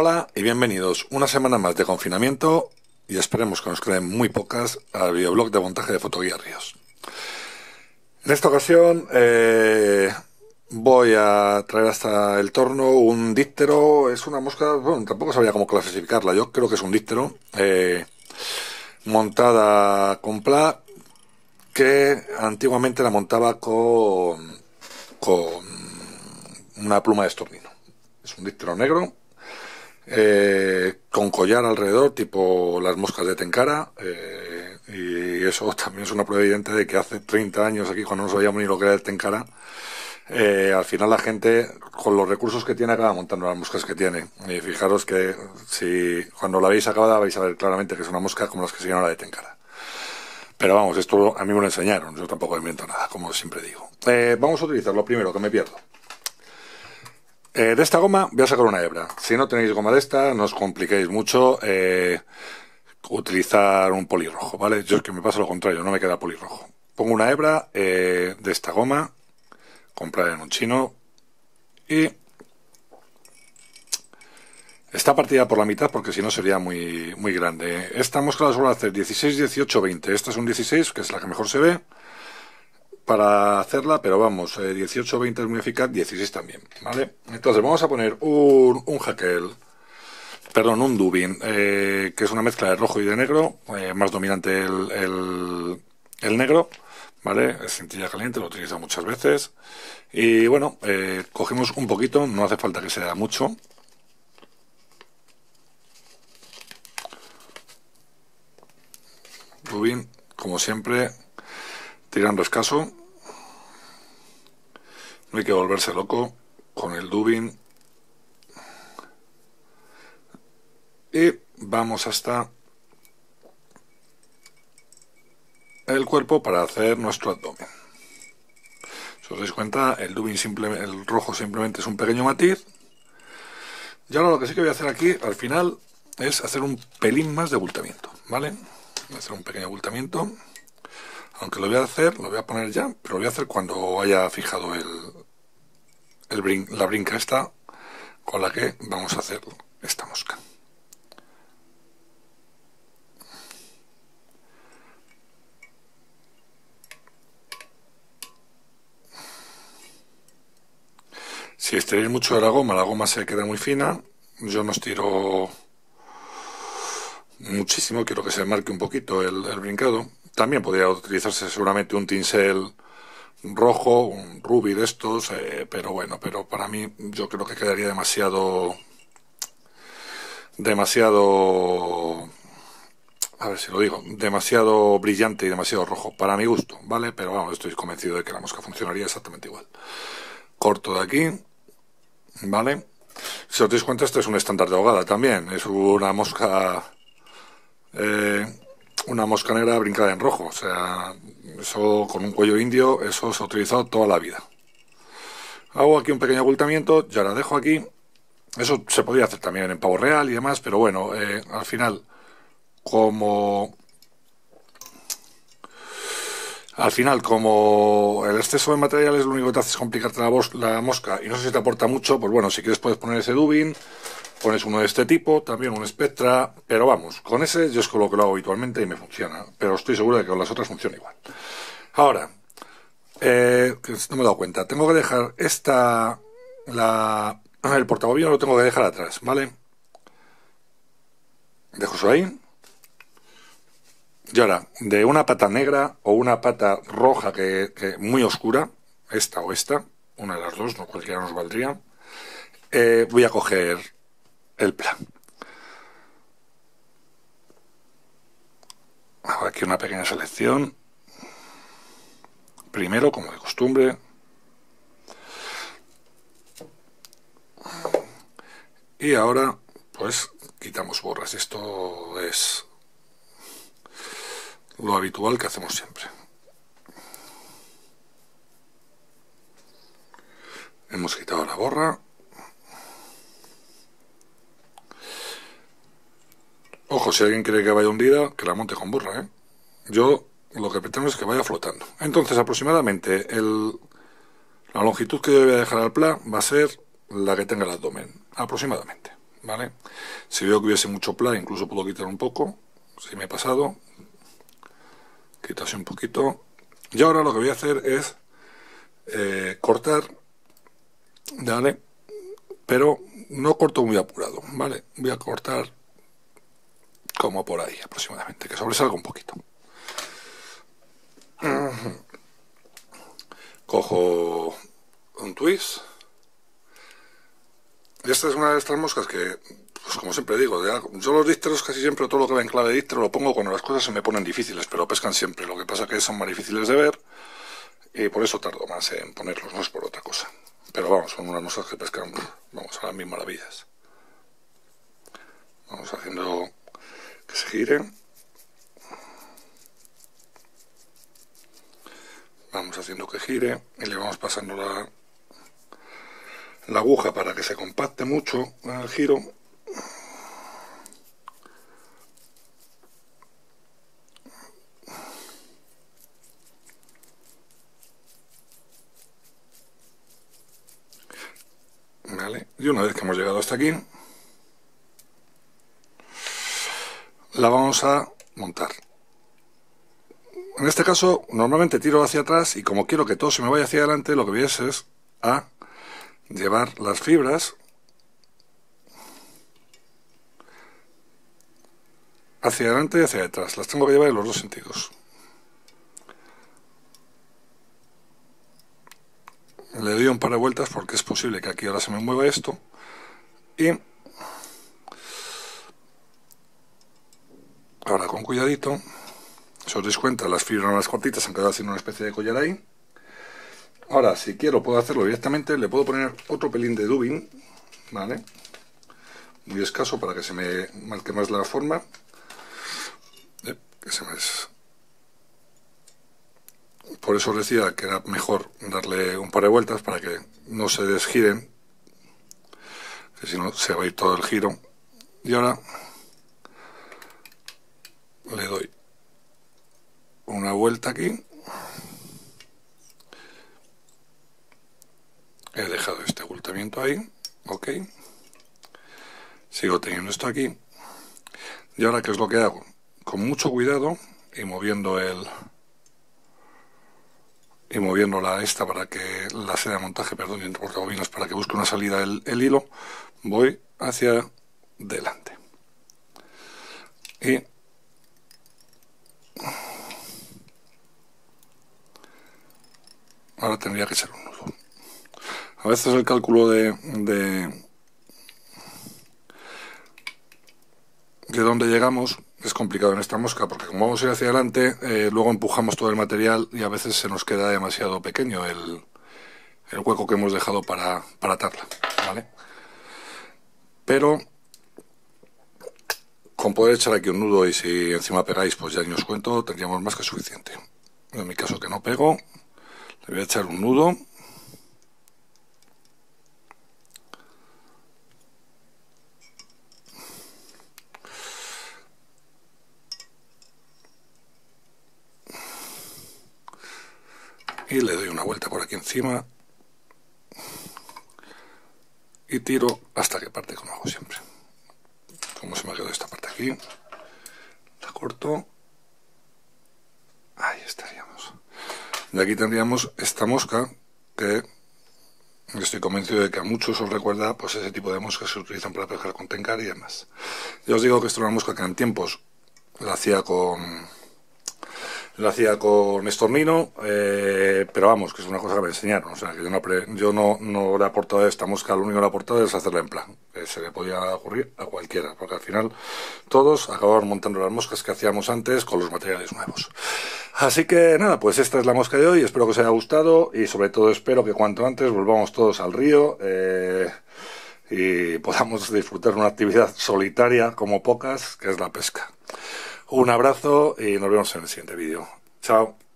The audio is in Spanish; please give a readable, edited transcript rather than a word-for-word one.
Hola y bienvenidos una semana más de confinamiento, y esperemos que nos queden muy pocas, al videoblog de montaje de Fotoguiarrios. En esta ocasión voy a traer hasta el torno un díptero. Es una mosca, bueno, tampoco sabía cómo clasificarla, yo creo que es un díptero montada con PLA, que antiguamente la montaba con una pluma de estornino. Es un díptero negro, con collar alrededor, tipo las moscas de Tenkara, y eso también es una prueba evidente de que hace 30 años aquí, cuando no sabíamos ni lo que era el Tenkara, al final la gente, con los recursos que tiene, acaba montando las moscas que tiene. Y fijaros que si cuando la veis acabada vais a ver claramente que es una mosca como las que se llama la de Tenkara. Pero vamos, esto a mí me lo enseñaron, yo tampoco invento nada, como siempre digo. Vamos a utilizar lo primero, que me pierdo. De esta goma voy a sacar una hebra. Si no tenéis goma de esta, no os compliquéis mucho utilizar un polirrojo, ¿vale? Yo es que me pasa lo contrario, no me queda polirrojo. Pongo una hebra de esta goma, comprada en un chino, y está partida por la mitad porque si no sería muy grande. Esta mosca la suelo hacer 16, 18, 20. Esta es un 16, que es la que mejor se ve para hacerla, pero vamos, 18, 20 es muy eficaz, 16 también, ¿vale? Entonces vamos a poner un jaquel, perdón, un dubin, que es una mezcla de rojo y de negro, más dominante el negro, ¿vale? Es cintilla caliente, lo utilizo muchas veces, y bueno, cogemos un poquito, no hace falta que sea mucho. Dubin, como siempre, tirando escaso. No hay que volverse loco con el dubin. Y vamos hasta el cuerpo para hacer nuestro abdomen. Si os dais cuenta, el dubin simplemente, el rojo simplemente es un pequeño matiz. Y ahora lo que sí que voy a hacer aquí al final es hacer un pelín más de abultamiento, ¿vale? Voy a hacer un pequeño abultamiento. Aunque lo voy a hacer, lo voy a poner ya, pero lo voy a hacer cuando haya fijado la brinca esta con la que vamos a hacer esta mosca. Si estiráis mucho de la goma se queda muy fina. Yo no estiro muchísimo, quiero que se marque un poquito el brincado. También podría utilizarse seguramente un tinsel rojo, un rubí de estos, pero bueno, pero para mí yo creo que quedaría demasiado, a ver si lo digo, demasiado brillante y demasiado rojo, para mi gusto, ¿vale? Pero vamos, estoy convencido de que la mosca funcionaría exactamente igual. Corto de aquí, ¿vale? Si os dais cuenta, este es un estándar de ahogada también, es una mosca negra brincada en rojo, o sea, eso con un cuello indio, eso se ha utilizado toda la vida. Hago aquí un pequeño abultamiento, ya la dejo aquí. Eso se podría hacer también en pavo real y demás, pero bueno, al final, como el exceso de material es lo único que te hace es complicarte la mosca, y no sé si te aporta mucho, pues bueno, si quieres puedes poner ese dubin. Pones uno de este tipo, también un Spectra, pero vamos, con ese yo es con lo que lo hago habitualmente y me funciona, pero estoy seguro de que con las otras funciona igual. Ahora, no me he dado cuenta, tengo que dejar el portabobina lo tengo que dejar atrás, ¿vale? Dejo eso ahí. Y ahora, de una pata negra o una pata roja que muy oscura, esta o esta, una de las dos, no cualquiera nos valdría, voy a coger el plan. Hago aquí una pequeña selección. Primero, como de costumbre. Y ahora, pues, quitamos borras. Esto es lo habitual que hacemos siempre. Hemos quitado la borra. Ojo, si alguien quiere que vaya hundida, que la monte con burra, ¿eh? Yo lo que pretendo es que vaya flotando. Entonces, aproximadamente, la longitud que yo voy a dejar al PLA va a ser la que tenga el abdomen. Aproximadamente, ¿vale? Si veo que hubiese mucho PLA, incluso puedo quitar un poco. Si me he pasado, quitase un poquito. Y ahora lo que voy a hacer es cortar, ¿vale? Pero no corto muy apurado, ¿vale? Voy a cortar como por ahí aproximadamente, que sobresalga un poquito. Cojo un twist. Y esta es una de estas moscas que, pues como siempre digo, yo los dípteros casi siempre, todo lo que va en clave díptero lo pongo cuando las cosas se me ponen difíciles, pero pescan siempre. Lo que pasa es que son más difíciles de ver y por eso tardo más en ponerlos, no es por otra cosa. Pero vamos, son unas moscas que pescan, vamos, ahora mismo maravillas. Vamos haciendo que se giren. Vamos haciendo que gire y le vamos pasando la aguja para que se compacte mucho en el giro. Vale, y una vez que hemos llegado hasta aquí, la vamos a montar. En este caso, normalmente tiro hacia atrás y como quiero que todo se me vaya hacia adelante, lo que voy a hacer es a llevar las fibras hacia adelante y hacia atrás. Las tengo que llevar en los dos sentidos. Le doy un par de vueltas porque es posible que aquí ahora se me mueva esto. Y ahora con cuidadito, si os dais cuenta, las fibras más cortitas han quedado haciendo una especie de collar ahí. Ahora, si quiero, puedo hacerlo directamente. Le puedo poner otro pelín de dubbing, ¿vale? Muy escaso para que se me marque más la forma. Por eso os decía que era mejor darle un par de vueltas para que no se desgiren, que si no se va a ir todo el giro. Y ahora le doy una vuelta aquí. He dejado este abultamiento ahí, ok. Sigo teniendo esto aquí. Y ahora, ¿qué es lo que hago? Con mucho cuidado y moviendo moviéndola esta para que la seda de montaje, perdón, entre portabobinas, para que busque una salida el hilo, voy hacia delante. Y ahora tendría que ser un nudo. A veces el cálculo de dónde llegamos es complicado en esta mosca, porque como vamos a ir hacia adelante, luego empujamos todo el material y a veces se nos queda demasiado pequeño el hueco que hemos dejado para atarla, ¿vale? Pero con poder echar aquí un nudo y si encima pegáis, pues ya ni os cuento, tendríamos más que suficiente. En mi caso, que no pego, le voy a echar un nudo. Y le doy una vuelta por aquí encima y tiro hasta que parte, como hago siempre. Como se me ha quedado esta parte aquí, la corto. Ahí estaríamos. Y aquí tendríamos esta mosca que estoy convencido de que a muchos os recuerda, pues, ese tipo de moscas que se utilizan para pescar con tenkara y demás. Ya os digo que esto era una mosca que en tiempos la hacía con estornino, pero vamos, que es una cosa que me enseñaron. O sea, que yo no le he aportado a esta mosca, lo único que le he aportado es hacerla en plan. Se le podía ocurrir a cualquiera, porque al final todos acababan montando las moscas que hacíamos antes con los materiales nuevos. Así que nada, pues esta es la mosca de hoy, espero que os haya gustado y sobre todo espero que cuanto antes volvamos todos al río y podamos disfrutar de una actividad solitaria como pocas, que es la pesca. Un abrazo y nos vemos en el siguiente vídeo. Chao.